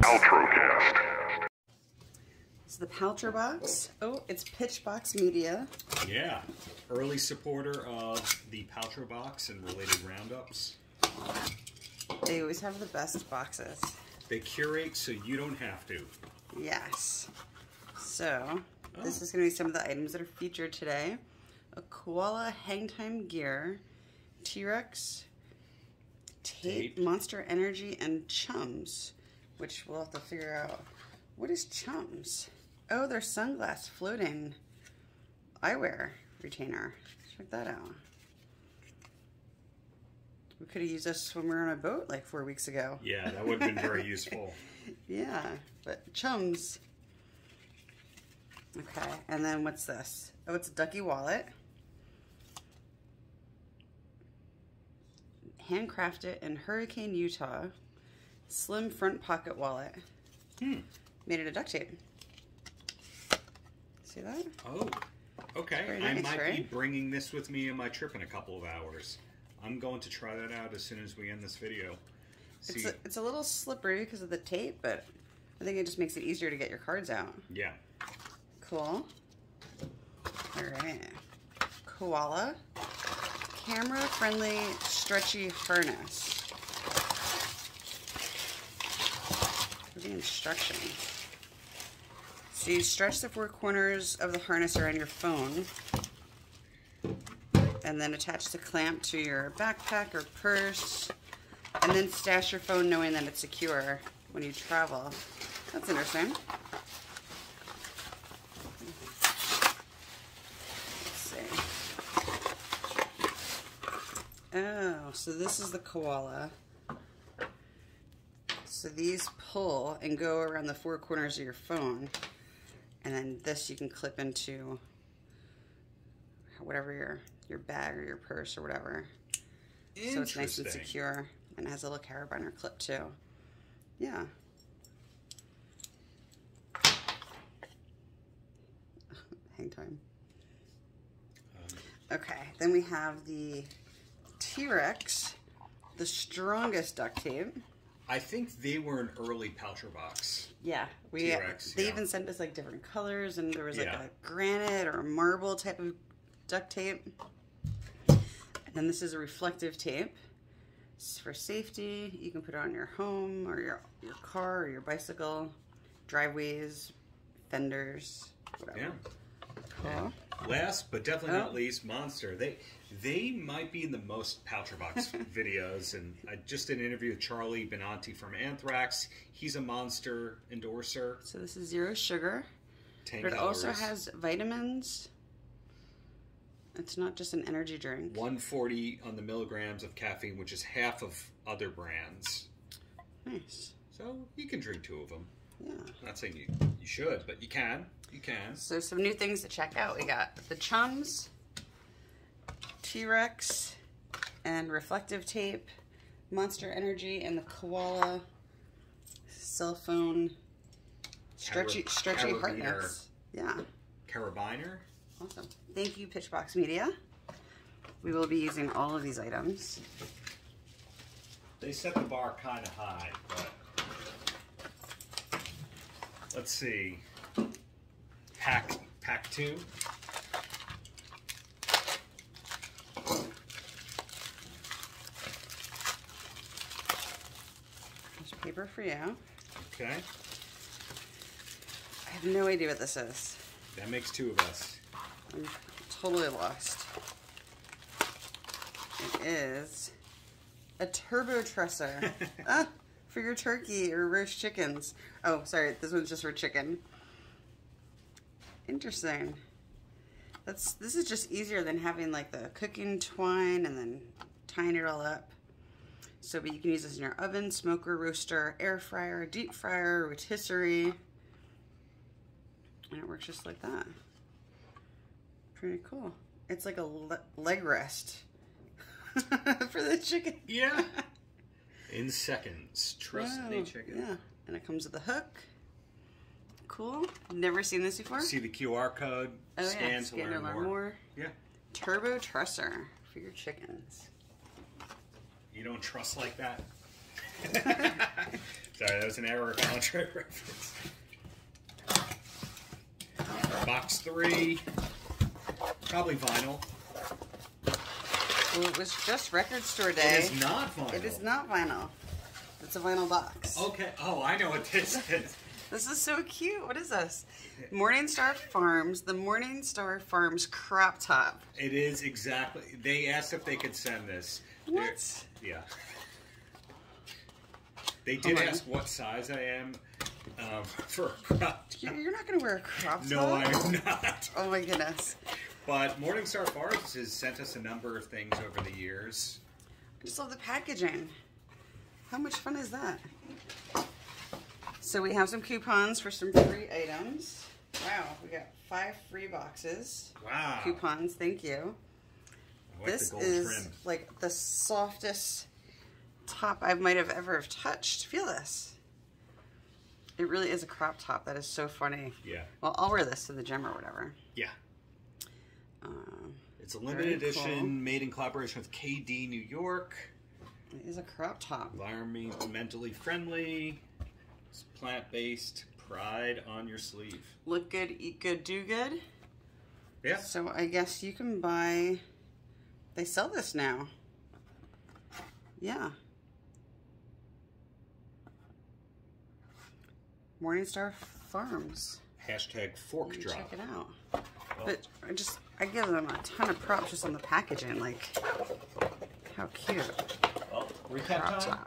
Paltrocast. It's the Paltro Box. Oh, it's Pitchbox Media. Yeah, early supporter of the Paltro Box and related roundups. They always have the best boxes. They curate so you don't have to. Yes. So, this is going to be some of the items that are featured today. A Koala Hangtime Gear, T-Rex, Tape, Monster Energy, and Chums, which we'll have to figure out. What is Chums? Oh, they're sunglass floating eyewear retainer. Check that out. We could have used this when we were on a boat like 4 weeks ago. Yeah, that would have been very useful. Yeah, but Chums. Okay, and then what's this? Oh, it's a ducky wallet. Handcrafted in Hurricane, Utah. Slim front pocket wallet. Made it a duct tape. See that? Oh, okay. Nice, I might be bringing this with me on my trip in a couple of hours. I'm going to try that out as soon as we end this video. See, it's a little slippery because of the tape, but I think it just makes it easier to get your cards out. Yeah. Cool. All right. Koala. Camera-friendly stretchy harness. The instructions. So you stretch the four corners of the harness around your phone and then attach the clamp to your backpack or purse and then stash your phone knowing that it's secure when you travel. That's interesting. Let's see. Oh, so this is the koala. So these pull and go around the four corners of your phone, and then this you can clip into whatever your bag or your purse or whatever. So it's nice and secure, and it has a little carabiner clip too. Yeah. Hang time. Okay, then we have the T-Rex, the strongest duct tape. I think they were an early Paltro Box. Yeah, they even sent us like different colors, and there was like a granite or a marble type of duct tape. And then this is a reflective tape. It's for safety. You can put it on your home or your car or your bicycle, driveways, fenders, whatever. Yeah. Cool. Last but definitely not least, Monster. They might be in the most Paltro Box videos, and I just did an interview with Charlie Benanti from Anthrax. He's a Monster endorser. So this is zero sugar, but it also has vitamins. It's not just an energy drink. 140 on the milligrams of caffeine, which is half of other brands. Nice. So you can drink two of them. Yeah. I'm not saying you should, but you can. You can. So some new things to check out. We got the Chums, T-Rex, and reflective tape, Monster Energy, and the koala cell phone stretchy harness. Yeah. Carabiner. Awesome. Thank you, Pitchbox Media. We will be using all of these items. They set the bar kind of high, but let's see. Pack two. There's paper for you. Okay. I have no idea what this is. That makes two of us. I'm totally lost. It is a Turbo Trusser. For your turkey or roast chickens. Oh, sorry, this one's just for chicken. Interesting. This is just easier than having like the cooking twine and then tying it all up. So, but you can use this in your oven, smoker, roaster, air fryer, deep fryer, rotisserie. And it works just like that. Pretty cool. It's like a leg rest for the chicken. Yeah. In seconds. Trust me, chicken. Yeah. And it comes with a hook. Cool. Never seen this before. See the QR code. Oh, scan to learn more. Yeah. Turbo Trusser for your chickens. You don't trust like that? Sorry, that was an error contract reference. Box 3, probably vinyl. Well, it was just record store day. It is not vinyl. It is not vinyl. It's a vinyl box. Okay. Oh, I know what this is. This is so cute. What is this? Morningstar Farms, the Morningstar Farms crop top. It is exactly. They asked if they could send this. What? Yeah. They did ask what size I am for a crop top. You're not going to wear a crop top? No, I am not. Oh, my goodness. But Morningstar Farms has sent us a number of things over the years. I just love the packaging. How much fun is that? So we have some coupons for some free items. Wow, we got 5 free boxes. Wow. Coupons, thank you. Like this is trim. Like the softest top I might have ever touched. Feel this. It really is a crop top. That is so funny. Yeah. Well, I'll wear this to the gym or whatever. Yeah. It's a limited edition, made in collaboration with KD New York. It is a crop top. Environmentally friendly. It's plant-based. Pride on your sleeve. Look good, eat good, do good. Yeah. So I guess you can buy... They sell this now. Yeah. Morningstar Farms. Hashtag fork drop. Check it out. Well, but I give them a ton of props just on the packaging. Like, how cute. Well, recap time.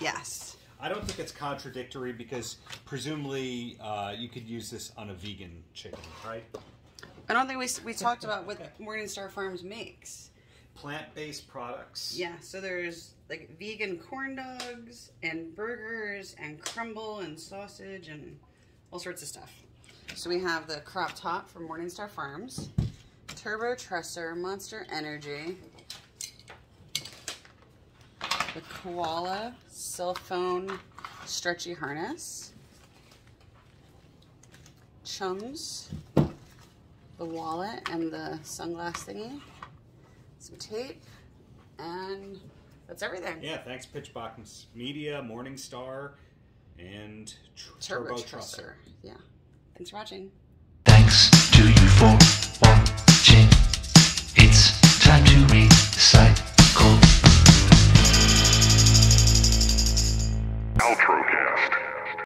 Yes. I don't think it's contradictory because presumably you could use this on a vegan chicken, right? I don't think we talked about what Morningstar Farms makes. Plant-based products. Yeah, so there's like vegan corn dogs and burgers and crumble and sausage and all sorts of stuff. So we have the crop top from Morningstar Farms, Turbo Trusser, Monster Energy, the Koala cell phone stretchy harness, Chums, the wallet and the sunglass thingy, some tape, and that's everything. Yeah, thanks Pitchbox Media, Morningstar, and Turbo Trusser. Yeah, thanks for watching. Thanks to you for watching. It's time to recycle. Paltrocast.